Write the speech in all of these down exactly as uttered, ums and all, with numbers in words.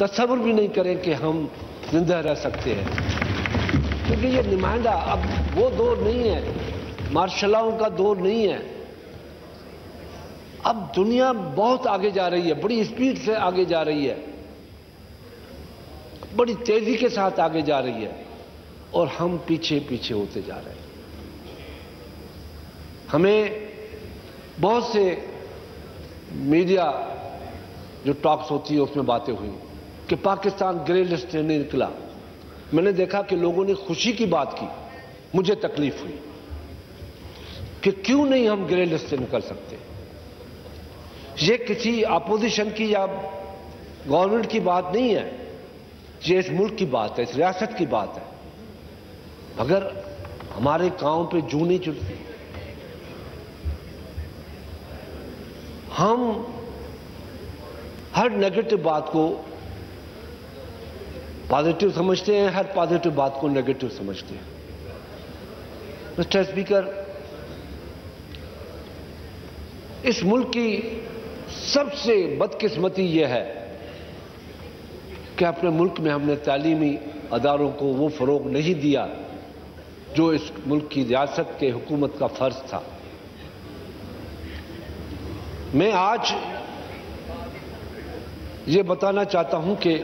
तसव्वुर भी नहीं करें कि हम जिंदा रह सकते हैं, क्योंकि ये नुमाइंदा अब वो दौर नहीं है, मार्शलाओं का दौर नहीं है। अब दुनिया बहुत आगे जा रही है, बड़ी स्पीड से आगे जा रही है, बड़ी तेजी के साथ आगे जा रही है, और हम पीछे पीछे होते जा रहे हैं। हमें बहुत से मीडिया जो टॉक्स होती है उसमें बातें हुई कि पाकिस्तान ग्रे लिस्ट नहीं निकला। मैंने देखा कि लोगों ने खुशी की बात की, मुझे तकलीफ हुई कि क्यों नहीं हम ग्रे लिस्ट से निकल सकते। ये किसी अपोजिशन की या गवर्नमेंट की बात नहीं है, ये इस मुल्क की बात है, इस रियासत की बात है। मगर हमारे गांव पे जू नहीं चुलती। हम हर नेगेटिव बात को पॉजिटिव समझते हैं, हर पॉजिटिव बात को नेगेटिव समझते हैं। मिस्टर स्पीकर, इस मुल्क की सबसे बदकिस्मती यह है कि अपने मुल्क में हमने तालीमी अदारों को वो फरोग नहीं दिया जो इस मुल्क की रियासत के हुकूमत का फर्ज था। मैं आज ये बताना चाहता हूं कि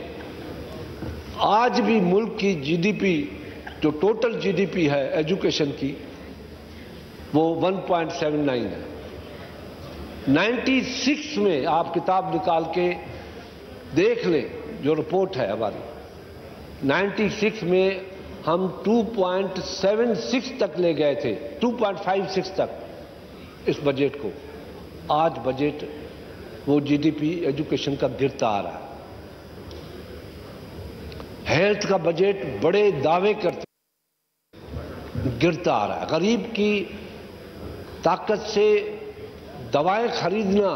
आज भी मुल्क की जीडीपी, जो टोटल जीडीपी है एजुकेशन की, वो वन पॉइंट सेवन नाइन है। नाइन्टी सिक्स में आप किताब निकाल के देख लें, जो रिपोर्ट है हमारी, नाइन्टी सिक्स में हम टू पॉइंट सेवन सिक्स तक ले गए थे, टू पॉइंट फाइव सिक्स तक इस बजट को। आज बजट वो जीडीपी एजुकेशन का गिरता आ रहा है। हेल्थ का बजट बड़े दावे करते गिरता आ रहा है। गरीब की ताकत से दवाएं खरीदना,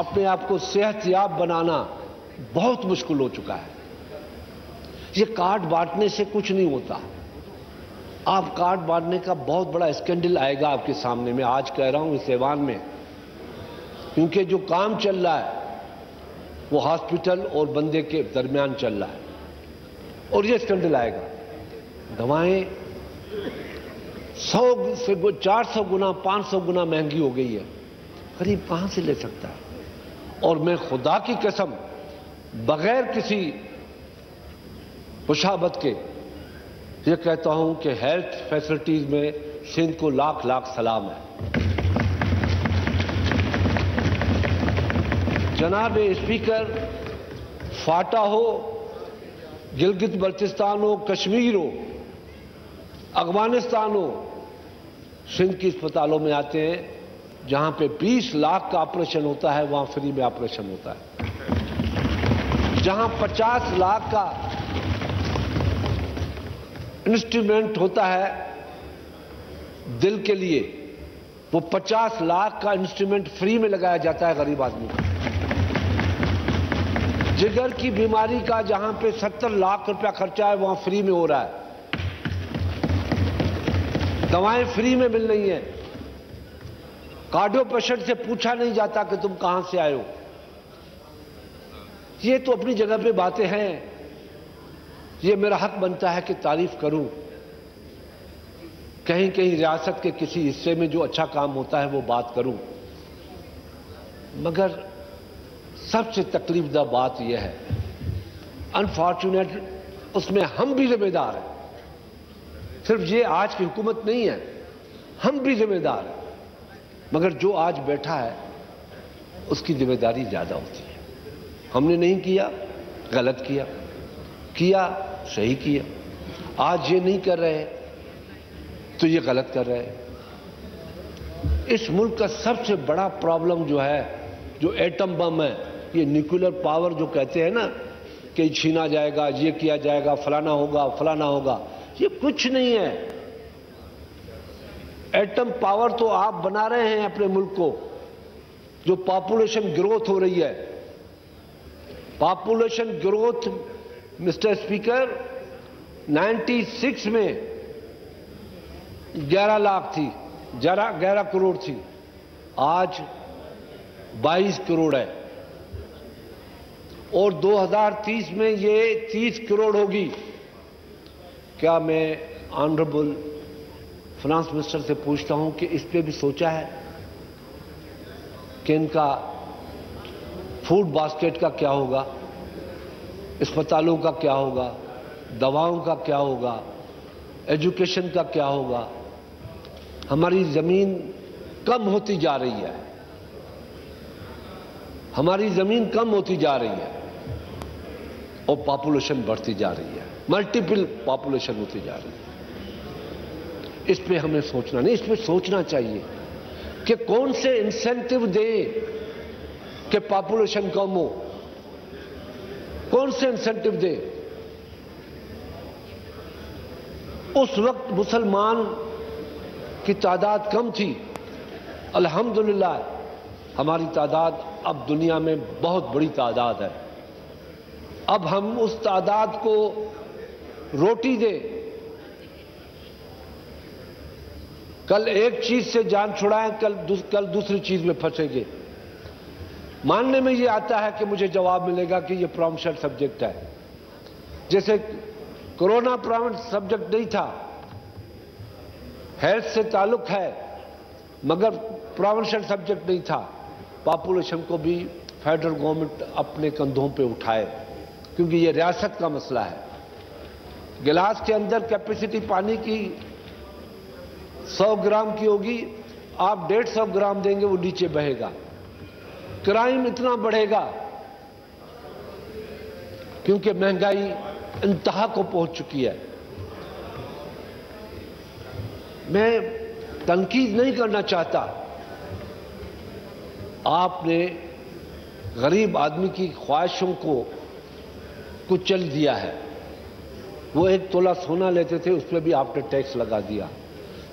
अपने आप को सेहतयाब बनाना बहुत मुश्किल हो चुका है। ये कार्ड बांटने से कुछ नहीं होता। आप कार्ड बांटने का बहुत बड़ा स्कैंडल आएगा आपके सामने, मैं आज कह रहा हूं इस ऐवान में, क्योंकि जो काम चल रहा है वो हॉस्पिटल और बंदे के दरमियान चल रहा है, और ये स्कैंडल आएगा। दवाएं सौ से चार सौ गुना पाँच सौ गुना महंगी हो गई है, गरीब कहाँ से ले सकता है। और मैं खुदा की कसम बगैर किसी मुशाबत के ये कहता हूं कि हेल्थ फैसिलिटीज में सिंध को लाख लाख सलाम है। जनाब स्पीकर, फाटा हो, गिलगित बल्तिस्तान हो, कश्मीर हो, अफगानिस्तान हो, सिंध के अस्पतालों में आते हैं, जहां पे बीस लाख का ऑपरेशन होता है वहां फ्री में ऑपरेशन होता है। जहां पचास लाख का इंस्ट्रूमेंट होता है दिल के लिए, वो पचास लाख का इंस्ट्रूमेंट फ्री में लगाया जाता है गरीब आदमी को। जिगर की बीमारी का जहां पे सत्तर लाख रुपया खर्चा है वहां फ्री में हो रहा है। दवाएं फ्री में मिल रही हैं। कार्डियो पेशेंट से पूछा नहीं जाता कि तुम कहां से आए हो। ये तो अपनी जगह पे बातें हैं, ये मेरा हक बनता है कि तारीफ करूं। कहीं कहीं रियासत के किसी हिस्से में जो अच्छा काम होता है वो बात करूं। मगर सबसे तकलीफदा बात यह है, अनफॉर्चुनेट उसमें हम भी जिम्मेदार हैं। सिर्फ ये आज की हुकूमत नहीं है, हम भी जिम्मेदार हैं। मगर जो आज बैठा है उसकी जिम्मेदारी ज़्यादा होती है। हमने नहीं किया, गलत किया, किया सही किया। आज ये नहीं कर रहे तो ये गलत कर रहे हैं। इस मुल्क का सबसे बड़ा प्रॉब्लम जो है, जो एटम बम है, ये न्यूक्लियर पावर जो कहते हैं ना कि छीना जाएगा, ये किया जाएगा, फलाना होगा फलाना होगा, ये कुछ नहीं है। एटम पावर तो आप बना रहे हैं अपने मुल्क को। जो पॉपुलेशन ग्रोथ हो रही है, population growth mister speaker ninety six में ग्यारह लाख थी, ग्यारह करोड़ थी, आज बाईस करोड़ है। और दो हज़ार तीस में ये तीस करोड़ होगी। क्या मैं ऑनरेबल फाइनेंस मिनिस्टर से पूछता हूं कि इस पे भी सोचा है कि इनका फूड बास्केट का क्या होगा, अस्पतालों का क्या होगा, दवाओं का क्या होगा, एजुकेशन का क्या होगा। हमारी ज़मीन कम होती जा रही है, हमारी ज़मीन कम होती जा रही है और पॉपुलेशन बढ़ती जा रही है, मल्टीपल पॉपुलेशन होती जा रही है। इस पे हमें सोचना नहीं, इस पे सोचना चाहिए कि कौन से इंसेंटिव दें कि पॉपुलेशन कम हो, कौन से इंसेंटिव दें। उस वक्त मुसलमान की तादाद कम थी, अल्हम्दुलिल्लाह हमारी तादाद अब दुनिया में बहुत बड़ी तादाद है। अब हम उस तादाद को रोटी दें। कल एक चीज से जान छुड़ाएं, कल दूस, कल दूसरी चीज में फंसेंगे। मानने में ये आता है कि मुझे जवाब मिलेगा कि ये प्रॉमिशर सब्जेक्ट है। जैसे कोरोना प्रॉमिशर सब्जेक्ट नहीं था, हेल्थ से ताल्लुक है मगर प्रॉमिशर सब्जेक्ट नहीं था। पॉपुलेशन को भी फेडरल गवर्नमेंट अपने कंधों पे उठाए क्योंकि ये रियासत का मसला है। गिलास के अंदर कैपेसिटी पानी की सौ ग्राम की होगी, आप डेढ़ सौ ग्राम देंगे वो नीचे बहेगा। क्राइम इतना बढ़ेगा क्योंकि महंगाई इंतहा को पहुंच चुकी है। मैं तनकीद नहीं करना चाहता, आपने गरीब आदमी की ख्वाहिशों को कुचल दिया है। वो एक तोला सोना लेते थे, उस पर भी आपने टैक्स लगा दिया।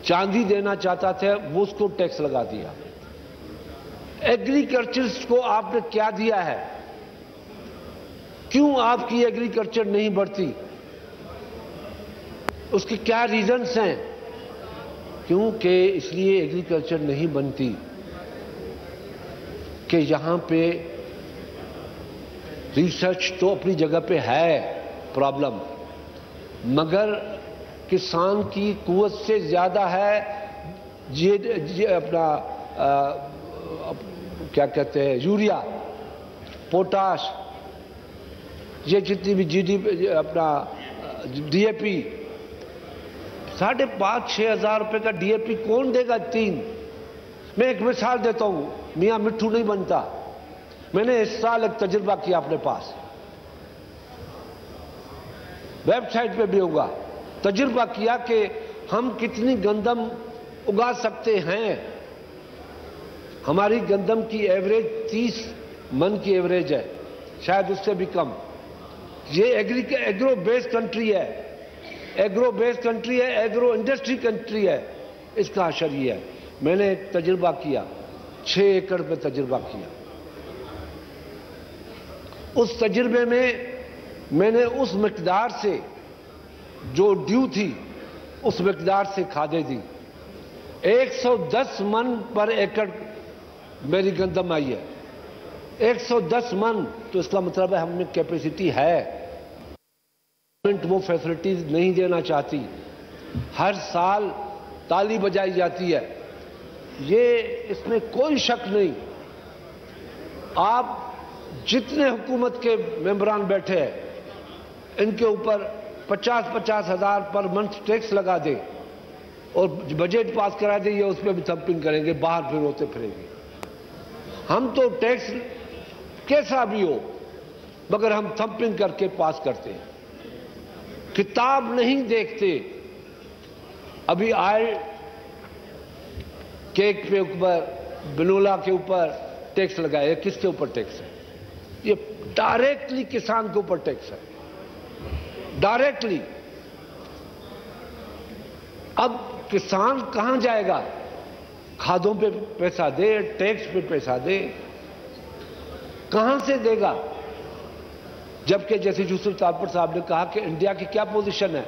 चांदी देना चाहता थे, वो उसको टैक्स लगा दिया। एग्रीकल्चरिस्ट को आपने क्या दिया है? क्यों आपकी एग्रीकल्चर नहीं बढ़ती? उसके क्या रीजंस हैं? क्योंकि इसलिए एग्रीकल्चर नहीं बनती कि यहाँ पे रिसर्च तो अपनी जगह पे है प्रॉब्लम, मगर किसान की कुवत से ज़्यादा है ये, ये अपना आ, अप, क्या कहते हैं यूरिया, पोटाश, ये जितनी भी जीडी अपना डीएपी साढ़े पाँच छः हज़ार रुपये का डीएपी कौन देगा? तीन मैं एक मिसाल देता हूँ, मियाँ मिट्ठू नहीं बनता। मैंने इस साल एक तजुर्बा किया अपने पास, वेबसाइट पे भी होगा। तजुर्बा किया कि हम कितनी गंदम उगा सकते हैं। हमारी गंदम की एवरेज तीस मन की एवरेज है, शायद उससे भी कम। ये एग्री एग्रो बेस्ड कंट्री है, एग्रो बेस्ड कंट्री है, एग्रो इंडस्ट्री कंट्री है। इसका असर ये है, मैंने एक तजुर्बा किया, छह एकड़ में तजुर्बा किया। उस तजुर्बे में मैंने उस मकदार से जो ड्यू थी उस मकदार से खादें दी। एक सौ दस मन पर एकड़ मेरी गंदम आई है, एक सौ दस मन। तो इसका मतलब है हमें कैपेसिटी है। गवर्नमेंट वो फैसिलिटीज नहीं देना चाहती, हर साल ताली बजाई जाती है, ये इसमें कोई शक नहीं। आप जितने हुकूमत के मेंबरान बैठे हैं इनके ऊपर पचास पचास हजार पर मंथ टैक्स लगा दे और बजट पास करा दे, ये उस पर भी थम्पिंग करेंगे, बाहर फिर रोते फिरेंगे। हम तो टैक्स कैसा भी हो मगर हम थम्पिंग करके पास करते हैं, किताब नहीं देखते। अभी आए केक पे ऊपर, बिनोला के ऊपर टैक्स लगाया, किसके ऊपर टैक्स है? ये डायरेक्टली किसान के ऊपर टैक्स है, डायरेक्टली। अब किसान कहां जाएगा? खादों पे पैसा दे, टैक्स पे पैसा दे, कहां से देगा? जबकि जैसे यूसुफ तापड़ साहब ने कहा कि इंडिया की क्या पोजीशन है,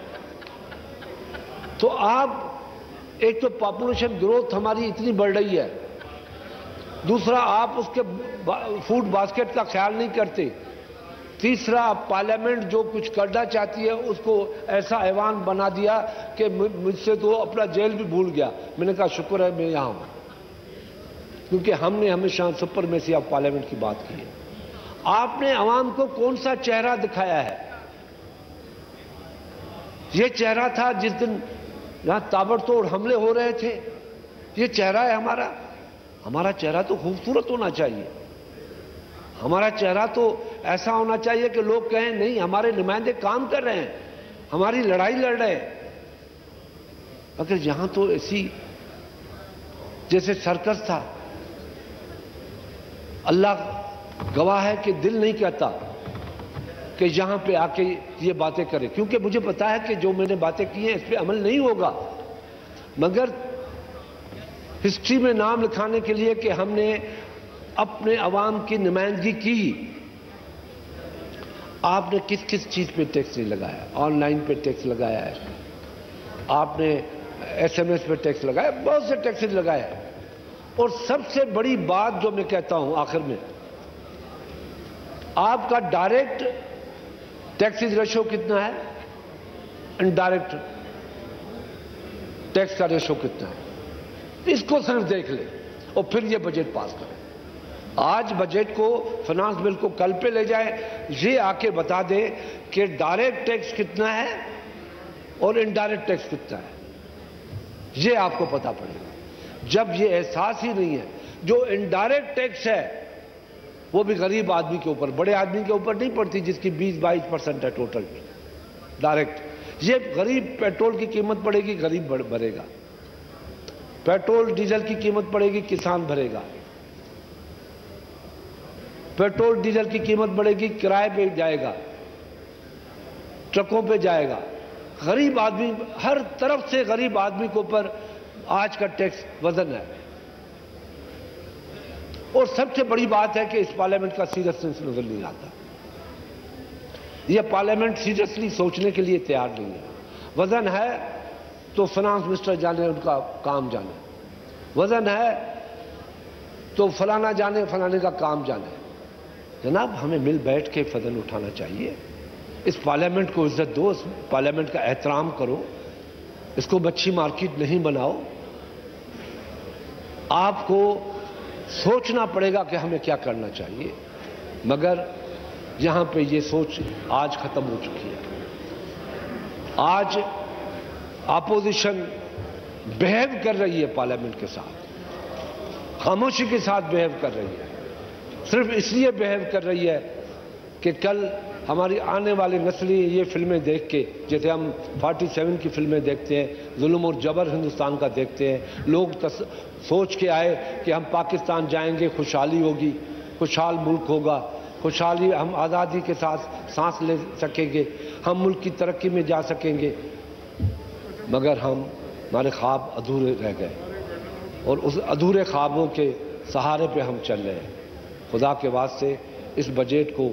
तो आप एक तो पॉपुलेशन ग्रोथ हमारी इतनी बढ़ रही है, दूसरा आप उसके बा, फूड बास्केट का ख्याल नहीं करते। तीसरा, पार्लियामेंट जो कुछ करना चाहती है उसको ऐसा ऐवान बना दिया कि मुझसे तो अपना जेल भी भूल गया। मैंने कहा शुक्र है मैं यहाँ हूँ, क्योंकि हमने हमेशा सुपर में से आप पार्लियामेंट की बात की है। आपने अवाम को कौन सा चेहरा दिखाया है? ये चेहरा था जिस दिन यहाँ ताबड़तोड़ हमले हो रहे थे, ये चेहरा है हमारा? हमारा चेहरा तो खूबसूरत होना चाहिए, हमारा चेहरा तो ऐसा होना चाहिए कि लोग कहें नहीं हमारे नुमाइंदे काम कर रहे हैं, हमारी लड़ाई लड़ रहे हैं। अगर यहां तो ऐसी जैसे सर्कस था। अल्लाह गवाह है कि दिल नहीं कहता कि यहां पे आके ये बातें करें, क्योंकि मुझे पता है कि जो मैंने बातें की हैं इस पे अमल नहीं होगा, मगर हिस्ट्री में नाम लिखाने के लिए कि हमने अपने अवाम की नुमाइंदगी की। आपने किस किस चीज़ पे टैक्स नहीं लगाया? ऑनलाइन पे टैक्स लगाया है आपने, एसएमएस पे टैक्स लगाया, बहुत से टैक्स लगाए हैं। और सबसे बड़ी बात जो मैं कहता हूं आखिर में, आपका डायरेक्ट टैक्सेस रेशो कितना है, इनडायरेक्ट टैक्स का रेशो कितना है, इसको सिर्फ देख ले और फिर ये बजट पास करें। आज बजट को, फाइनेंस बिल को कल पे ले जाए, ये आके बता दे कि डायरेक्ट टैक्स कितना है और इनडायरेक्ट टैक्स कितना है, ये आपको पता पड़ेगा। जब ये एहसास ही नहीं है, जो इनडायरेक्ट टैक्स है वो भी गरीब आदमी के ऊपर, बड़े आदमी के ऊपर नहीं पड़ती जिसकी बीस बाईस परसेंट है टोटल डायरेक्ट। ये गरीब, पेट्रोल की कीमत पड़ेगी गरीब भरेगा, पेट्रोल डीजल की कीमत पड़ेगी किसान भरेगा, पेट्रोल डीजल की कीमत बढ़ेगी किराए पे जाएगा, ट्रकों पे जाएगा। गरीब आदमी, हर तरफ से गरीब आदमी के ऊपर आज का टैक्स वजन है। और सबसे बड़ी बात है कि इस पार्लियामेंट का सीरियसनेस नजर नहीं आता, यह पार्लियामेंट सीरियसली सोचने के लिए तैयार नहीं है। वजन है तो फाइनेंस मिनिस्टर जाने उनका काम जाने, वजन है तो फलाना जाने फलाने का काम जाने। जनाब, हमें मिल बैठ के फजल उठाना चाहिए। इस पार्लियामेंट को इज्जत दो, इस पार्लियामेंट का एहतराम करो, इसको मच्छी मार्केट नहीं बनाओ। आपको सोचना पड़ेगा कि हमें क्या करना चाहिए, मगर यहाँ पे ये सोच आज खत्म हो चुकी है। आज आपोजिशन बिहेव कर रही है पार्लियामेंट के साथ, खामोशी के साथ बिहेव कर रही है, सिर्फ इसलिए बिहेव कर रही है कि कल हमारी आने वाली नस्लें ये फिल्में देख के, जैसे हम सैंतालीस की फिल्में देखते हैं, जुल्म और जबर हिंदुस्तान का देखते हैं, लोग सोच के आए कि हम पाकिस्तान जाएंगे, खुशहाली होगी, खुशहाल मुल्क होगा, खुशहाली, हम आज़ादी के साथ सांस ले सकेंगे, हम मुल्क की तरक्की में जा सकेंगे। मगर हम, हमारे ख्वाब अधूरे रह गए और उस अधूरे ख्वाबों के सहारे पर हम चल रहे हैं। खुदा के वास्ते इस बजट को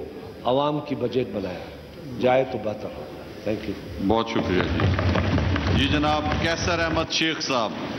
आवाम की बजट बनाया जाए तो बेहतर हो। थैंक यू, बहुत शुक्रिया जी। जी जनाब कैसर अहमद शेख साहब।